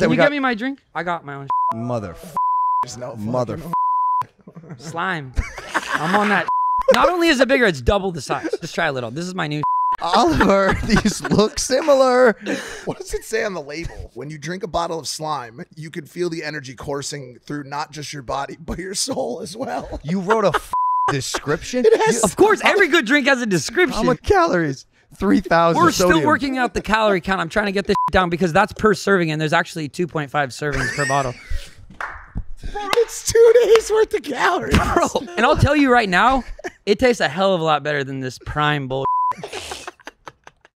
Can you get me my drink? I got my own. Mother. Slime. I'm on that. Not only is it bigger, it's double the size. Just try a little. This is my new. Oliver, these look similar. What does it say on the label? When you drink a bottle of slime, you can feel the energy coursing through not just your body, but your soul as well. You wrote a description? It has, of course, every good drink has a description. How much calories? 3,000. We're sodium. Still working out the calorie count. I'm trying to get this down because that's per serving, and there's actually 2.5 servings per bottle. Bro, it's 2 days worth of calories. Bro, and I'll tell you right now, it tastes a hell of a lot better than this Prime bull.